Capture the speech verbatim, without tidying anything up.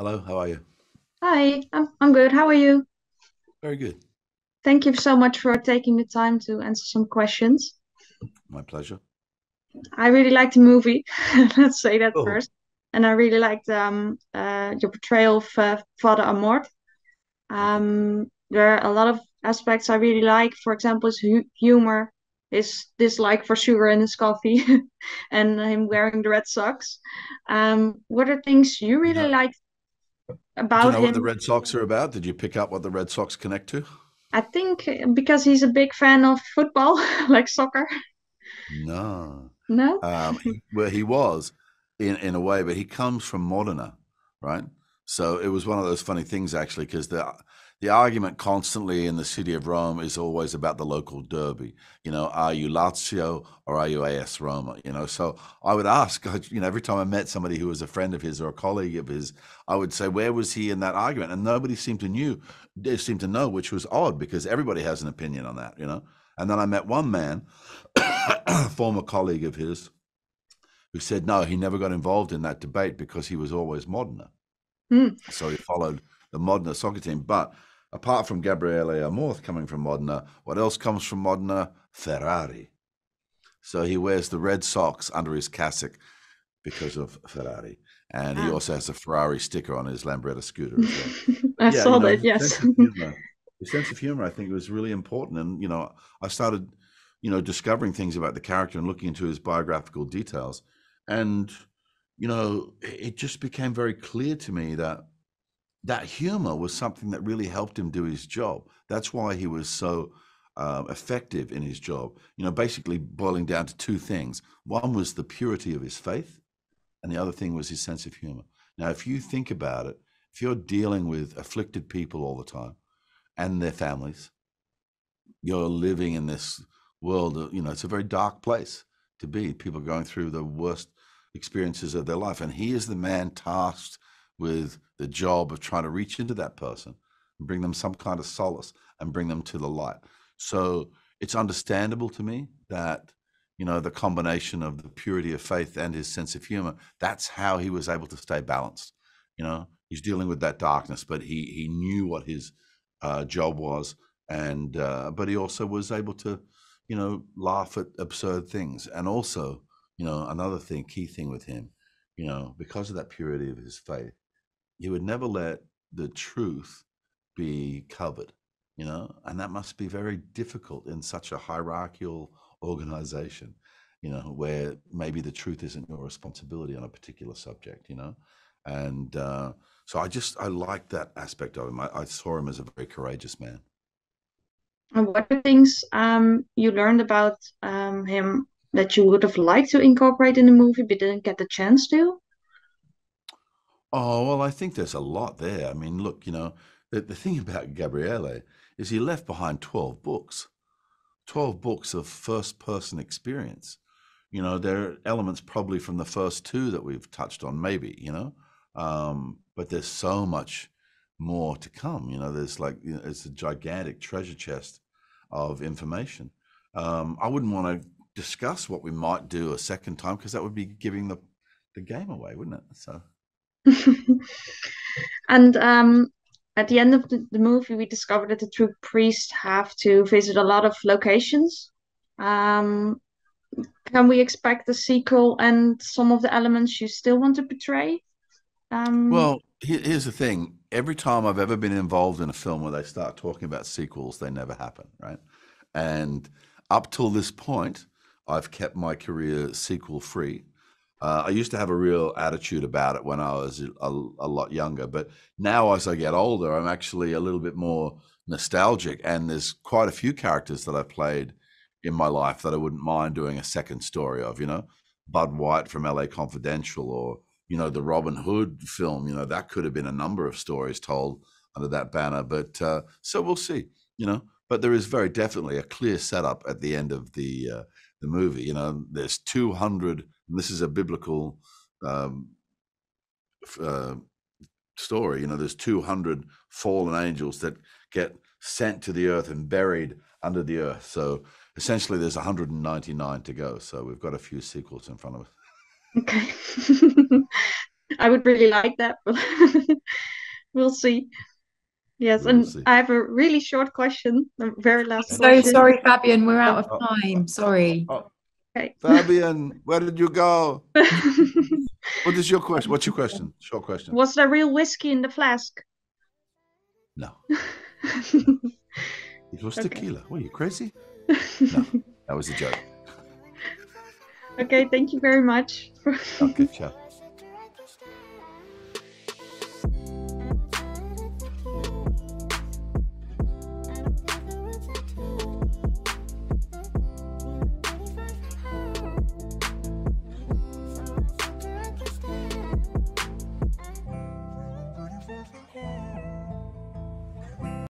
Hello, how are you? Hi, I'm, I'm good. How are you? Very good. Thank you so much for taking the time to answer some questions. My pleasure. I really liked the movie. Let's say that oh. first. And I really liked um, uh, your portrayal of uh, Father Amorth. Um, there are a lot of aspects I really like. For example, his hu humor, his dislike for sugar in his coffee, and him wearing the red socks. Um, what are things you really yeah. like about him? Do you know him? What the Red Sox are about? Did you pick up what the Red Sox connect to? I think because he's a big fan of football, like soccer. No. No? Um, he, well, he was in, in a way, but he comes from Modena, right? So it was one of those funny things, actually, because the the argument constantly in the city of Rome is always about the local derby. You know, are you Lazio or are you A S Roma? You know, so I would ask, you know, every time I met somebody who was a friend of his or a colleague of his, I would say, where was he in that argument? And nobody seemed to knew, they seemed to know, which was odd because everybody has an opinion on that, you know. And then I met one man, a former colleague of his, who said, no, he never got involved in that debate because he was always Modena. Mm. So he followed the Modena soccer team. But apart from Gabriele Amorth coming from Modena, what else comes from Modena? Ferrari. So he wears the red socks under his cassock because of Ferrari. And he ah. also has a Ferrari sticker on his Lambretta scooter as well. I yeah, saw you know, that, yes. Sense humor, his sense of humor, I think, was really important. And, you know, I started, you know, discovering things about the character and looking into his biographical details. And, you know, it just became very clear to me that that humor was something that really helped him do his job. That's why he was so uh, effective in his job, you know, basically boiling down to two things. One was the purity of his faith, and the other thing was his sense of humor. Now, if you think about it, if you're dealing with afflicted people all the time and their families, you're living in this world, you know, it's a very dark place to be. People going through the worst experiences of their life. And he is the man tasked with the job of trying to reach into that person and bring them some kind of solace and bring them to the light. So it's understandable to me that, you know, the combination of the purity of faith and his sense of humor, that's how he was able to stay balanced. You know, he's dealing with that darkness, but he, he knew what his uh, job was. And, uh, but he also was able to, you know, laugh at absurd things. And also, you know, another thing, key thing with him, you know, because of that purity of his faith, he would never let the truth be covered, you know, and that must be very difficult in such a hierarchical organization, you know, where maybe the truth isn't your responsibility on a particular subject, you know. And uh, so I just, I liked that aspect of him. I, I saw him as a very courageous man. And what are things um, you learned about um, him that you would have liked to incorporate in the movie but didn't get the chance to? Oh, well, I think there's a lot there. I mean, look, you know, the, the thing about Gabriele is he left behind twelve books, twelve books of first-person experience. You know, there are elements probably from the first two that we've touched on, maybe, you know, um, but there's so much more to come. You know, there's like, you know, it's a gigantic treasure chest of information. Um, I wouldn't want to discuss what we might do a second time because that would be giving the the game away, wouldn't it? So and um at the end of the, the movie we discovered that the true priests have to visit a lot of locations. Um can we expect a sequel and some of the elements you still want to portray? Um well, here's the thing, every time I've ever been involved in a film where they start talking about sequels, they never happen, right? And up till this point I've kept my career sequel free. Uh, I used to have a real attitude about it when I was a, a lot younger, but now as I get older, I'm actually a little bit more nostalgic, and there's quite a few characters that I've played in my life that I wouldn't mind doing a second story of, you know, Bud White from L A Confidential, or, you know, the Robin Hood film, you know, that could have been a number of stories told under that banner, but uh, so we'll see, you know, but there is very definitely a clear setup at the end of the uh, the movie. You know, there's two hundred, and this is a biblical um, uh, story, you know, there's two hundred fallen angels that get sent to the earth and buried under the earth. So essentially there's one hundred ninety-nine to go. So we've got a few sequels in front of us. Okay. I would really like that, but we'll see. Yes, we'll and see. I have a really short question. The very last. So question. Sorry, Fabian, we're out of time. Sorry. Oh, oh. Okay. Fabian, where did you go? What is your question? What's your question? Short question. Was there real whiskey in the flask? No. It was okay. Tequila. Were you crazy? No, that was a joke. Okay, thank you very much. Okay, ciao.